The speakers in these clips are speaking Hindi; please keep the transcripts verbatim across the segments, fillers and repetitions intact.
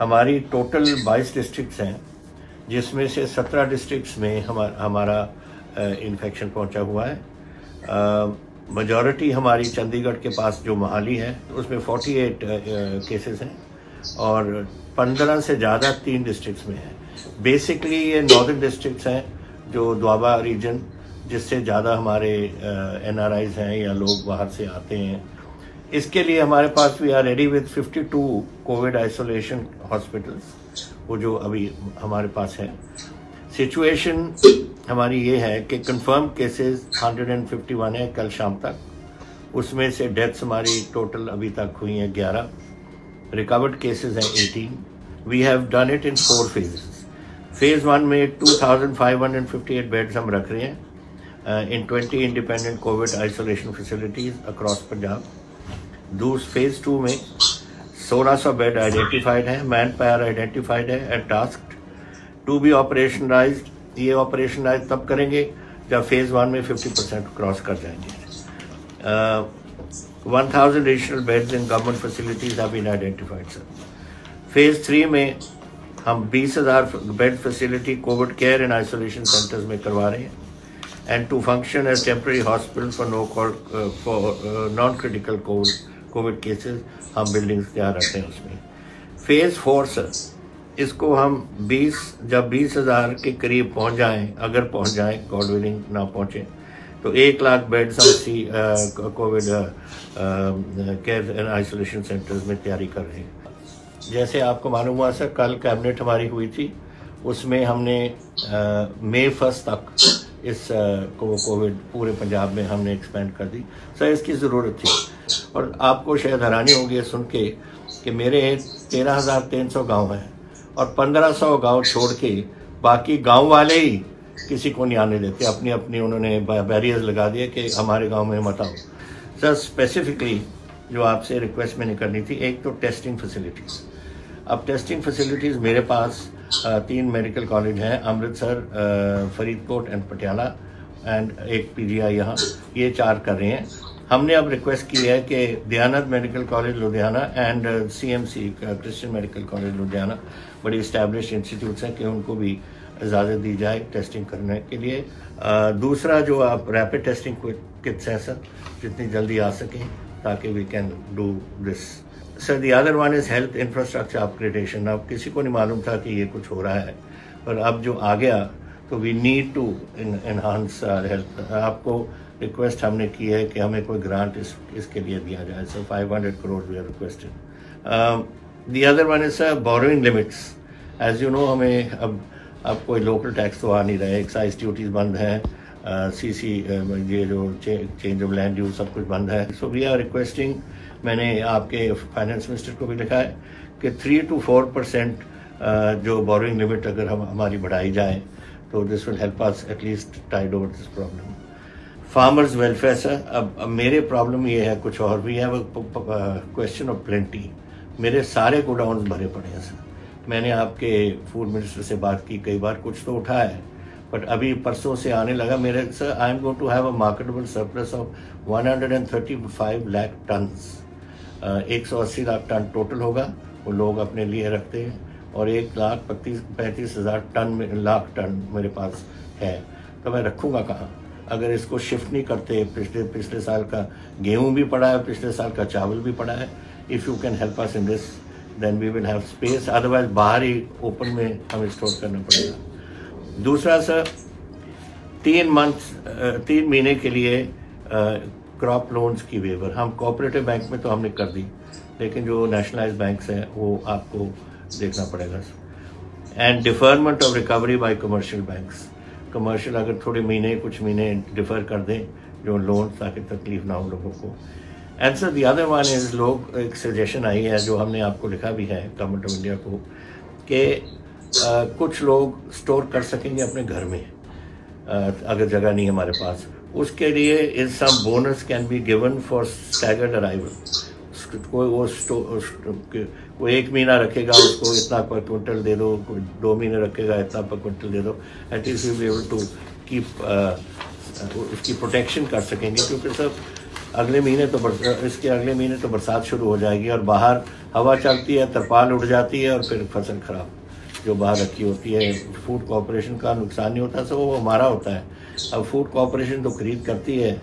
हमारी टोटल बाईस डिस्ट्रिक्ट्स हैं, जिसमें से सत्रह डिस्ट्रिक्ट्स में हमार, हमारा इन्फेक्शन पहुंचा हुआ है। मेजॉरिटी हमारी चंडीगढ़ के पास जो मोहाली है उसमें अड़तालीस केसेस हैं और पंद्रह से ज़्यादा तीन डिस्ट्रिक्ट्स में हैं। बेसिकली ये नॉर्दर्न डिस्ट्रिक्ट्स हैं जो द्वाबा रीजन, जिससे ज़्यादा हमारे एनआरआईज हैं या लोग बाहर से आते हैं। इसके लिए हमारे पास वी आर रेडी विद बावन कोविड आइसोलेशन हॉस्पिटल्स, वो जो अभी हमारे पास है। सिचुएशन हमारी ये है कि कंफर्म केसेस एक सौ इक्यावन है कल शाम तक, उसमें से डेथ्स हमारी टोटल अभी तक हुई हैं ग्यारह, रिकवर्ड केसेस हैं अठारह। We have done it in four phases. Phase one में two thousand five hundred fifty eight beds हम रख रहे हैं in twenty independent Covid isolation facilities across Punjab. दूस फेज़ टू में सोलह सौ बेड आइडेंटिफाइड हैं, मैन पावर आइडेंटिफाइड है and task to be operationalise. ये ऑपरेशन आज तब करेंगे जब फेज़ वन में फिफ्टी परसेंट क्रॉस कर जाएंगे। One thousand additional beds in government facilities have been identified sir. Phase three में हम बीस हज़ार bed facility Covid care and isolation centres में करवा रहे हैं and to function as temporary hospital for no for non critical Covid Covid cases हम बिल्डिंग्स तैयार रखते हैं उसमें। फेज़ फोर सर, इसको हम बीस जब बीस हज़ार के करीब पहुंच जाएं, अगर पहुंच जाएं, गॉड विलिंग ना पहुंचे, तो एक लाख बेड्स हम सी Covid care and isolation centres में तैयारी कर रहे हैं। जैसे आपको मालूम हुआ सर, कल कैबिनेट हमारी हुई थी, उसमें हमने मई फर्स्ट तक इस को कोविड पूरे पंजाब में हमने एक्सपेंड कर दी सर। इसकी ज़रूरत थी और आपको शायद हैरानी होगी सुन के कि मेरे तेरह हज़ार तीन सौ गाँव हैं और पंद्रह सौ गांव छोड़ के बाकी गांव वाले ही किसी को नहीं आने देते, अपनी अपनी उन्होंने बैरियर्स लगा दिए कि हमारे गांव में मत आओ सर। स्पेसिफिकली जो आपसे रिक्वेस्ट मैंने करनी थी, एक तो टेस्टिंग फैसिलिटीज़। अब टेस्टिंग फैसिलिटीज़ मेरे पास तीन मेडिकल कॉलेज हैं, अमृतसर, फरीदकोट एंड पटियाला, एंड एक पीजीआई यहाँ, ये चार कर रहे हैं। हमने अब रिक्वेस्ट की है कि Dayanand medical college Ludhiana and CMC Christian medical college Ludhiana, बड़ी इस्टेब्लिश इंस्टीट्यूट्स हैं, कि उनको भी इजाज़त दी जाए टेस्टिंग करने के लिए। आ, दूसरा जो आप रैपिड टेस्टिंग किट्स हैं सर, जितनी जल्दी आ सकें ताकि we can do this sir. The other one is health infrastructure upgradation. अब किसी को नहीं मालूम था कि ये कुछ हो रहा है, पर अब जो आ गया तो we need to enhance our health. आपको रिक्वेस्ट हमने की है कि हमें कोई ग्रांट इस इसके लिए दिया जाए sir, five hundred crore we are requested. The other one is sir borrowing limits. As you know, हमें अब अब कोई लोकल टैक्स तो आ नहीं रहा है, एक्साइज ड्यूटीज बंद हैं, सी सी ये जो चेंज ऑफ लैंड यूज सब कुछ बंद है। सो वी आर रिक्वेस्टिंग, मैंने आपके फाइनेंस मिनिस्टर को भी लिखा है कि थ्री टू फोर परसेंट जो बोरोइंग लिमिट अगर हम हमारी बढ़ाई जाए तो this will help us at least tide over this problem. Farmers welfare sir, अब, अब मेरे प्रॉब्लम ये है, कुछ और भी है, क्वेश्चन ऑफ प्लेंटी। मेरे सारे गोडाउन भरे पड़े हैं सर। मैंने आपके फूड मिनिस्टर से बात की कई बार, कुछ तो उठा है बट अभी परसों से आने लगा मेरे sir. I am going to have a marketable surplus of one hundred thirty five lakh tons, एक सौ अस्सी लाख टन टोटल होगा, वो लोग अपने लिए रखते हैं, और एक लाख पच्चीस पैंतीस हज़ार टन लाख टन मेरे पास है, तो मैं रखूँगा कहाँ अगर इसको शिफ्ट नहीं करते। पिछले पिछले साल का गेहूं भी पड़ा है, पिछले साल का चावल भी पड़ा है। If you can help us in this then we will have space, otherwise बाहर ही ओपन में हमें स्टोर करना पड़ेगा। दूसरा सर, तीन मंथ तीन महीने के लिए क्रॉप लोन्स की वेवर हम कोऑपरेटिव बैंक में तो हमने कर दी, लेकिन जो नेशनलाइज बैंक्स हैं वो आपको देखना पड़ेगा। And deferment of recovery by commercial banks. Commercial अगर थोड़े महीने कुछ महीने डिफर कर दें जो लोन, ताकि तकलीफ ना हो लोगों को। And sir the other one is, लोग एक सजेशन आई है जो हमने आपको लिखा भी है गवर्नमेंट ऑफ इंडिया को, कि आ, कुछ लोग स्टोर कर सकेंगे अपने घर में आ, अगर जगह नहीं है हमारे पास, उसके लिए is some bonus can be given for staggered arrival. कोई वो स्टो, स्टो कोई एक महीना रखेगा, उसको इतना पर क्विंटल दे दो, कोई दो महीने रखेगा इतना पर क्विंटल दे दो। At least we will be able to keep, उसकी प्रोटेक्शन कर सकेंगे, क्योंकि सर अगले महीने तो बरस, इसके अगले महीने तो बरसात शुरू हो जाएगी और बाहर हवा चलती है, तरपाल उड़ जाती है और फिर फसल ख़राब जो बाहर रखी होती है। फूड कॉरपोरेशन का नुकसान नहीं होता, सब वो हमारा होता है। अब फूड कॉरपोरेशन तो खरीद करती है,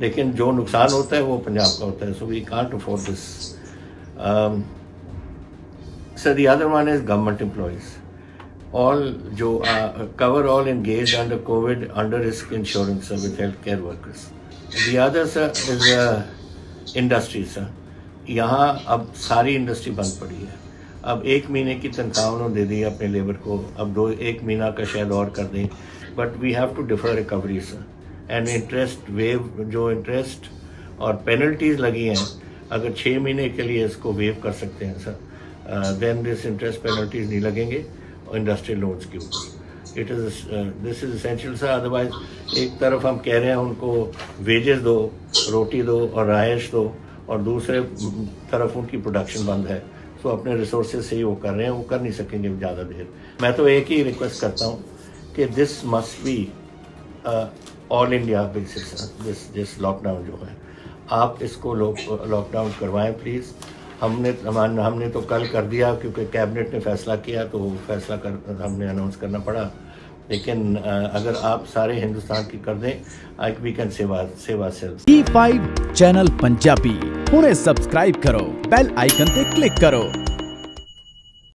लेकिन जो नुकसान होता है वो पंजाब का होता है। So we can't afford this. So the other one is government employees all jo uh, cover all engaged under COVID under risk insurance uh, with healthcare workers. The other sir is uh, industry sir. यहाँ अब सारी इंडस्ट्री बंद पड़ी है। अब एक महीने की तनख्वाह उन्होंने दे दी अपने लेबर को, अब दो एक महीना का शायद और कर दें, but we have to defer recovery sir and interest waive. जो इंटरेस्ट और पेनल्टीज लगी हैं, अगर छः महीने के लिए इसको वेव कर सकते हैं sir, then this interest penalties नहीं लगेंगे इंडस्ट्रियल लोन्स के ऊपर। It is this is essential sir. Otherwise एक तरफ हम कह रहे हैं उनको वेजेस दो, रोटी दो और रहायश दो, और दूसरे तरफ उनकी प्रोडक्शन बंद है। सो so, अपने रिसोर्सेज से ही वो कर रहे हैं, वो कर नहीं सकेंगे ज़्यादा देर। मैं तो एक ही रिक्वेस्ट करता हूँ कि this must be all India basis. This this lockdown जो है, आप इसको लॉकडाउन करवाएँ प्लीज़। हमने हमने तो कल कर दिया क्योंकि कैबिनेट ने फैसला किया, तो फैसला कर हमने अनाउंस करना पड़ा, लेकिन अगर आप सारे हिंदुस्तान की कर दें, आई वी कैन सेवा सेवा sales. D five channel Punjabi हुणे सब्सक्राइब करो, बेल आइकन पे क्लिक करो।